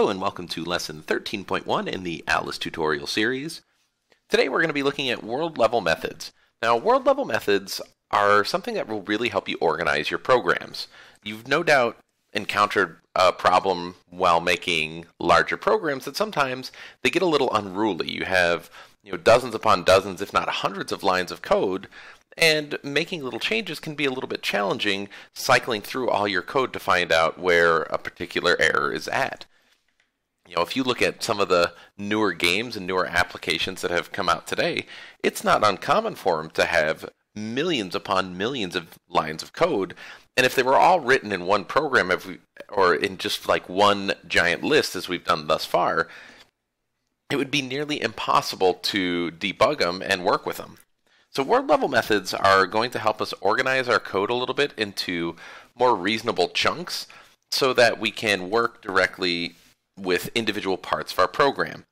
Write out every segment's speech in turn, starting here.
Hello and welcome to lesson 13.1 in the Atlas tutorial series. Today we're going to be looking at world level methods. Now, world level methods are something that will really help you organize your programs. You've no doubt encountered a problem while making larger programs that sometimes they get a little unruly. You have dozens upon dozens, if not hundreds of lines of code, and making little changes can be a little bit challenging, cycling through all your code to find out where a particular error is at. If you look at some of the newer games and newer applications that have come out today, it's not uncommon for them to have millions upon millions of lines of code. And if they were all written in one program or in just like one giant list, as we've done thus far, it would be nearly impossible to debug them and work with them. So word level methods are going to help us organize our code a little bit into more reasonable chunks so that we can work directly with individual parts of our program.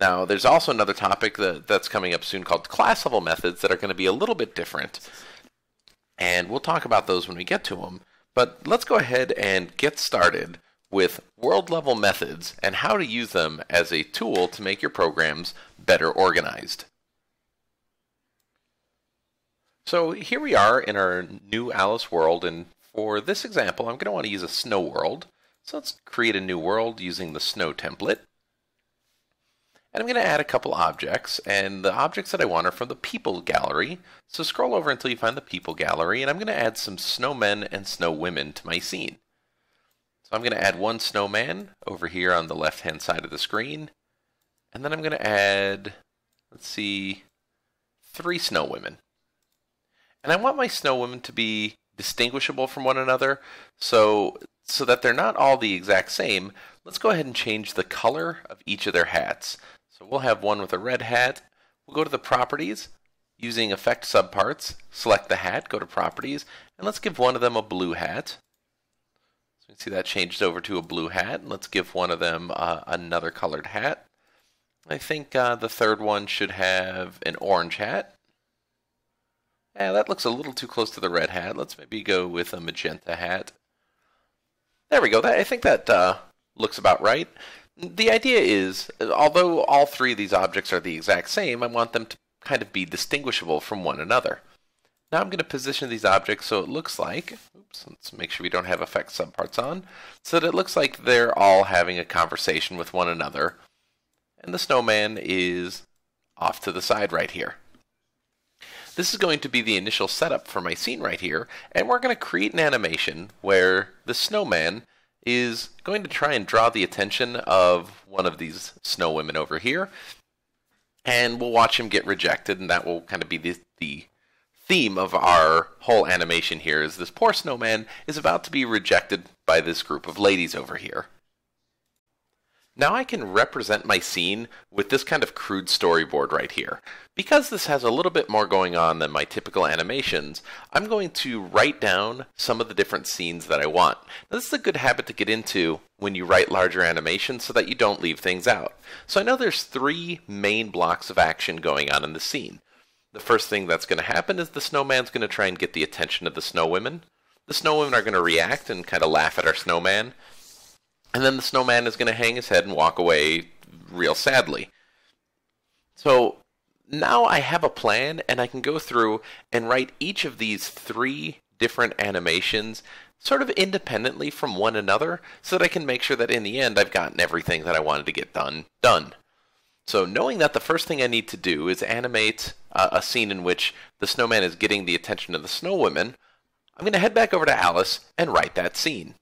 Now, there's also another topic that's coming up soon called class-level methods that are going to be a little bit different, and we'll talk about those when we get to them. But let's go ahead and get started with world-level methods and how to use them as a tool to make your programs better organized. So here we are in our new Atlas world, and for this example, I'm going to want to use a snow world. So let's create a new world using the snow template. And I'm going to add a couple objects, and the objects that I want are from the people gallery. So scroll over until you find the people gallery, and I'm going to add some snowmen and snowwomen to my scene. So I'm going to add one snowman over here on the left-hand side of the screen. And then I'm going to add, let's see, three snowwomen. And I want my snowwomen to be distinguishable from one another, so that they're not all the exact same. Let's go ahead and change the color of each of their hats. So we'll have one with a red hat. We'll go to the properties, using effect subparts, select the hat, go to properties, and let's give one of them a blue hat. So you can see that changed over to a blue hat. And let's give one of them another colored hat. I think the third one should have an orange hat. That looks a little too close to the red hat. Let's maybe go with a magenta hat. There we go. I think that looks about right. The idea is, although all three of these objects are the exact same, I want them to kind of be distinguishable from one another. Now I'm going to position these objects so it looks like, let's make sure we don't have effect subparts on, so that it looks like they're all having a conversation with one another. And the snowman is off to the side right here. This is going to be the initial setup for my scene right here, and we're going to create an animation where the snowman is going to try and draw the attention of one of these snow women over here, and we'll watch him get rejected, and that will kind of be the theme of our whole animation here, is this poor snowman is about to be rejected by this group of ladies over here. Now I can represent my scene with this kind of crude storyboard right here. Because this has a little bit more going on than my typical animations, I'm going to write down some of the different scenes that I want. Now, this is a good habit to get into when you write larger animations so that you don't leave things out. So I know there's three main blocks of action going on in the scene. The first thing that's going to happen is the snowman's going to try and get the attention of the snow women. The snow women are going to react and kind of laugh at our snowman. And then the snowman is going to hang his head and walk away real sadly. So now I have a plan, and I can go through and write each of these three different animations sort of independently from one another so that I can make sure that in the end I've gotten everything that I wanted to get done. So knowing that the first thing I need to do is animate a scene in which the snowman is getting the attention of the snow women, I'm going to head back over to Atlas and write that scene.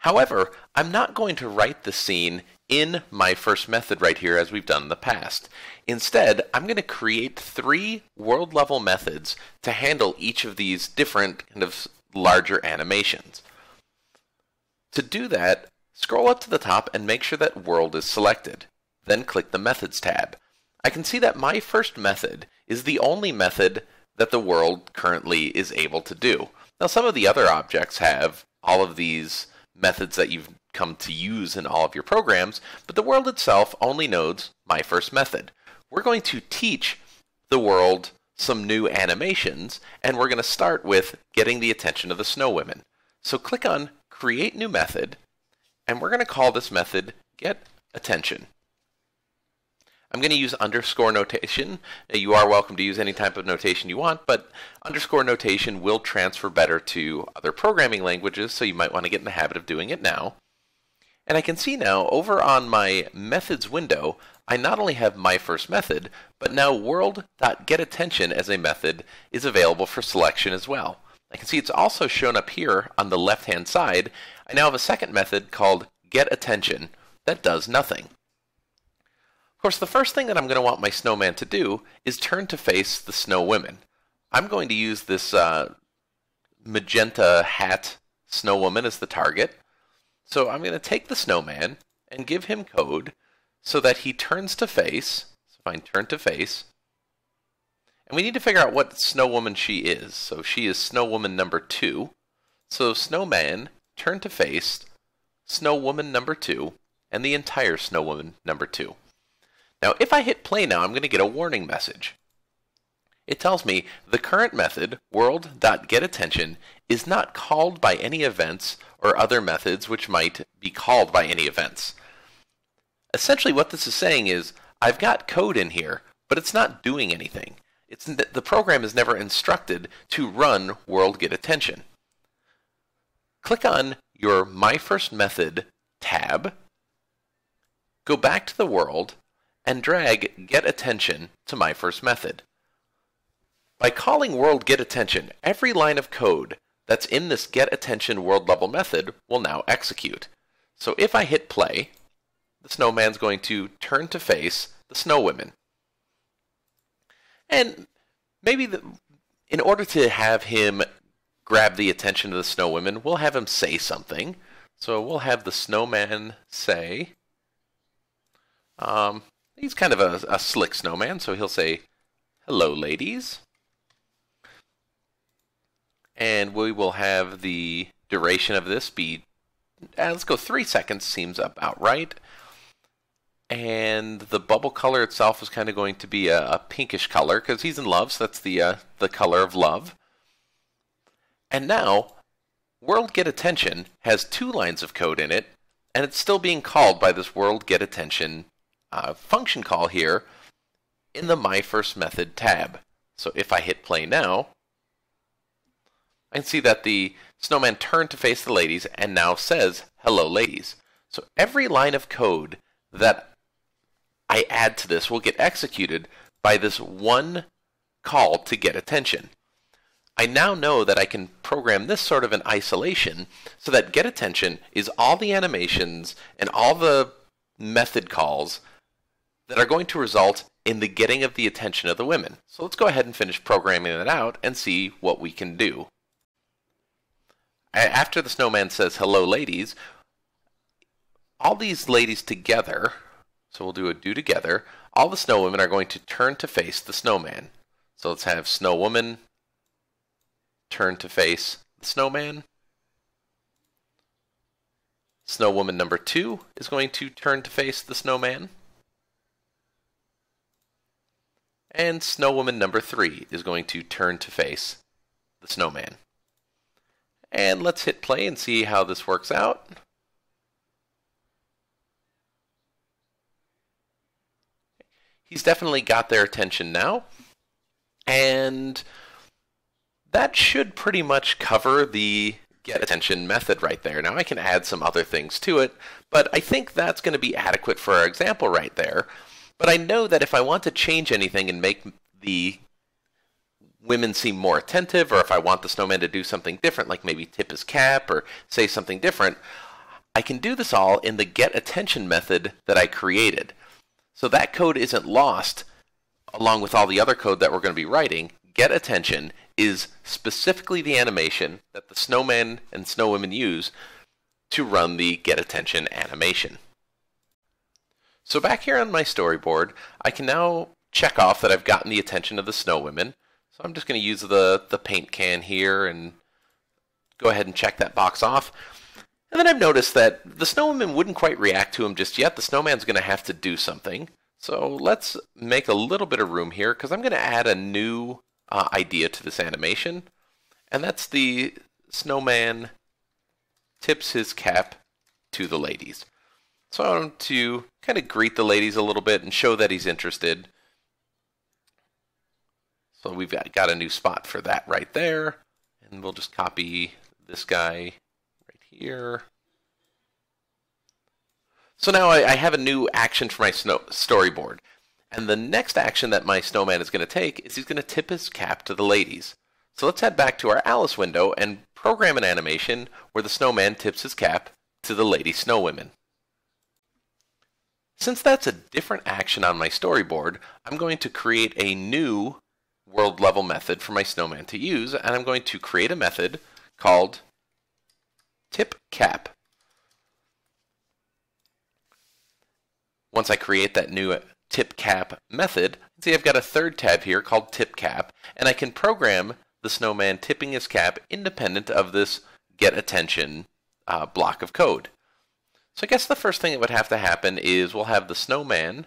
However, I'm not going to write the scene in my first method right here as we've done in the past. Instead, I'm going to create three world-level methods to handle each of these different kind of larger animations. To do that, scroll up to the top and make sure that world is selected. Then click the Methods tab. I can see that my first method is the only method that the world currently is able to do. Now, some of the other objects have all of these methods that you've come to use in all of your programs, but the world itself only knows my first method. We're going to teach the world some new animations, and we're going to start with getting the attention of the snow women. So click on Create New Method, and we're going to call this method getAttention. I'm going to use underscore notation. You are welcome to use any type of notation you want, but underscore notation will transfer better to other programming languages, so you might want to get in the habit of doing it now. And I can see now over on my methods window, I not only have my first method, but now world.getAttention as a method is available for selection as well. I can see it's also shown up here on the left-hand side. I now have a second method called getAttention that does nothing. Of course, the first thing that I'm going to want my snowman to do is turn to face the snow women. I'm going to use this magenta hat snow woman as the target. So I'm going to take the snowman and give him code so that he turns to face. So find turn to face. And we need to figure out what snow woman she is. So she is snow woman number 2. So snowman, turn to face, snow woman number 2, and the entire snow woman number 2. Now, if I hit play now, I'm going to get a warning message. It tells me the current method, world.getAttention, is not called by any events or other methods which might be called by any events. Essentially, what this is saying is, I've got code in here, but it's not doing anything. The program is never instructed to run world.getAttention. Click on your My First Method tab, go back to the world, and drag getAttention to My First Method. By calling world.getAttention, every line of code that's in this getAttention world level method will now execute. So if I hit play, the snowman's going to turn to face the snow women. And maybe in order to have him grab the attention of the snow women, we'll have him say something. So we'll have the snowman say, he's kind of a slick snowman, so he'll say, "Hello, ladies." And we will have the duration of this be, let's go 3 seconds, seems about right. And the bubble color itself is kind of going to be a pinkish color because he's in love, so that's the color of love. And now, world.getAttention has 2 lines of code in it, and it's still being called by this world.getAttention function call here in the My First Method tab. So if I hit play now, I can see that the snowman turned to face the ladies and now says, "Hello, ladies." So every line of code that I add to this will get executed by this one call to getAttention. I now know that I can program this sort of in isolation so that getAttention is all the animations and all the method calls that are going to result in the getting of the attention of the women. So let's go ahead and finish programming it out and see what we can do. After the snowman says, "Hello, ladies," all these ladies together, so we'll do a do together, all the snow women are going to turn to face the snowman. So let's have snow woman turn to face the snowman. Snow woman number 2 is going to turn to face the snowman. And snow woman number 3 is going to turn to face the snowman. And let's hit play and see how this works out. He's definitely got their attention now. And that should pretty much cover the getAttention method right there. Now I can add some other things to it, but I think that's going to be adequate for our example right there. But I know that if I want to change anything and make the women seem more attentive, or if I want the snowman to do something different, like maybe tip his cap or say something different, I can do this all in the getAttention method that I created. So that code isn't lost along with all the other code that we're going to be writing. GetAttention is specifically the animation that the snowman and snow women use to run the getAttention animation. So back here on my storyboard, I can now check off that I've gotten the attention of the snow women. So I'm just going to use the paint can here and go ahead and check that box off. And then I've noticed that the snowman wouldn't quite react to him just yet. The snowman's going to have to do something. So let's make a little bit of room here because I'm going to add a new idea to this animation. And that's the snowman tips his cap to the ladies. So I want him to kind of greet the ladies a little bit and show that he's interested. So we've got a new spot for that right there. And we'll just copy this guy right here. So now I have a new action for my storyboard. And the next action that my snowman is going to take is he's going to tip his cap to the ladies. So let's head back to our Alice window and program an animation where the snowman tips his cap to the lady snow women. Since that's a different action on my storyboard, I'm going to create a new world level method for my snowman to use, and I'm going to create a method called tip cap. Once I create that new tip cap method, see I've got a third tab here called tip cap, and I can program the snowman tipping his cap independent of this get attention block of code. So I guess the first thing that would have to happen is we'll have the snowman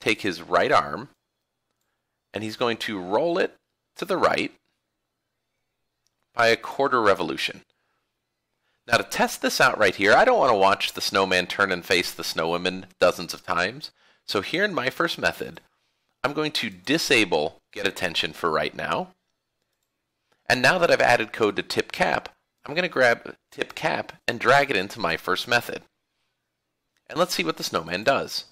take his right arm, and he's going to roll it to the right by a quarter revolution. Now to test this out right here, I don't want to watch the snowman turn and face the snow women dozens of times. So here in my first method, I'm going to disable get attention for right now. And now that I've added code to tip cap, I'm going to grab tip cap and drag it into my first method. And let's see what the snowman does.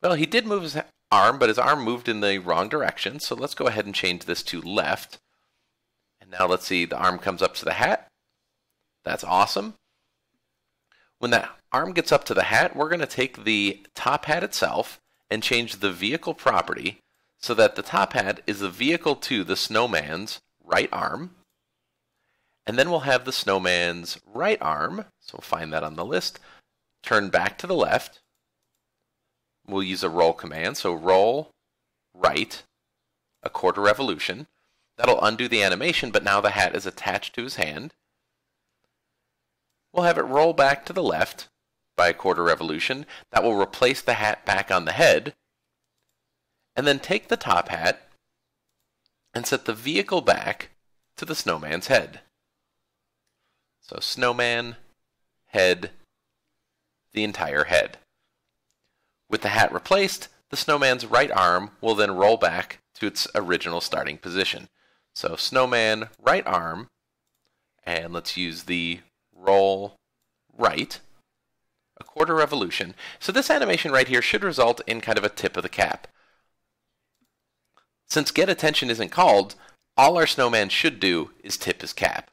Well, he did move his arm, but his arm moved in the wrong direction, so let's go ahead and change this to left. And now let's see, the arm comes up to the hat. That's awesome. When that arm gets up to the hat, we're going to take the top hat itself and change the vehicle property so that the top hat is the vehicle to the snowman's right arm. And then we'll have the snowman's right arm, so we'll find that on the list, turn back to the left. We'll use a roll command, so roll right a quarter revolution. That'll undo the animation, but now the hat is attached to his hand. We'll have it roll back to the left by a quarter revolution. That will replace the hat back on the head. And then take the top hat and set the vehicle back to the snowman's head. So snowman, head, the entire head. With the hat replaced, the snowman's right arm will then roll back to its original starting position. So snowman, right arm, and let's use the roll right, a quarter revolution. So this animation right here should result in kind of a tip of the cap. Since get attention isn't called, all our snowman should do is tip his cap.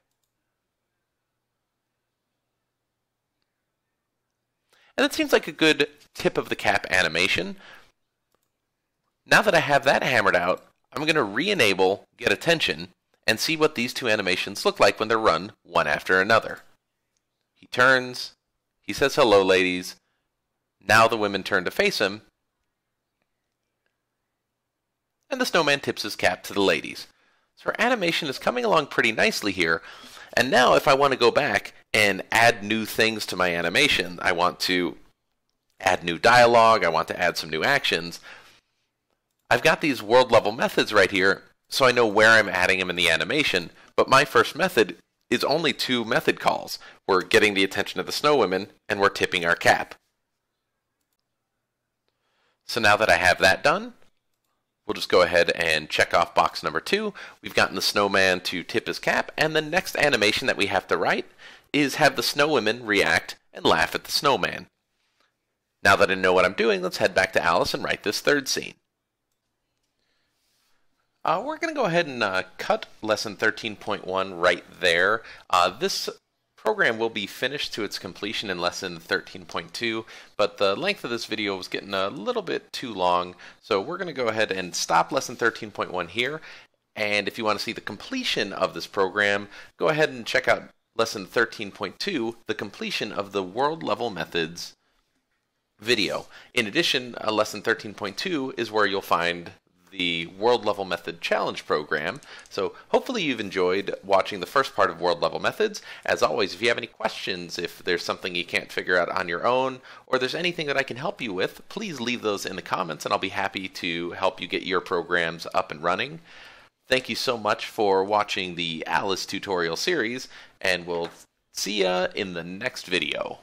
And that seems like a good tip of the cap animation. Now that I have that hammered out, I'm going to re-enable get attention and see what these two animations look like when they're run one after another. He turns, he says hello ladies, now the women turn to face him, and the snowman tips his cap to the ladies. So our animation is coming along pretty nicely here, and now if I want to go back and add new things to my animation, I want to add new dialogue, I want to add some new actions, I've got these world level methods right here, so I know where I'm adding them in the animation, but my first method is only two method calls. We're getting the attention of the snow women, and we're tipping our cap. So now that I have that done, we'll just go ahead and check off box number 2. We've gotten the snowman to tip his cap, and the next animation that we have to write is have the snow women react and laugh at the snowman. Now that I know what I'm doing, let's head back to Alice and write this third scene. We're going to go ahead and cut lesson 13.1 right there. This program will be finished to its completion in lesson 13.2, but the length of this video was getting a little bit too long, so we're going to go ahead and stop lesson 13.1 here. And if you want to see the completion of this program, go ahead and check out lesson 13.2, the completion of the world level methods video. In addition, lesson 13.2 is where you'll find the World Level Method Challenge program. So hopefully you've enjoyed watching the first part of World Level Methods. As always, if you have any questions, if there's something you can't figure out on your own, or there's anything that I can help you with, please leave those in the comments and I'll be happy to help you get your programs up and running. Thank you so much for watching the Alice tutorial series, and we'll See ya in the next video.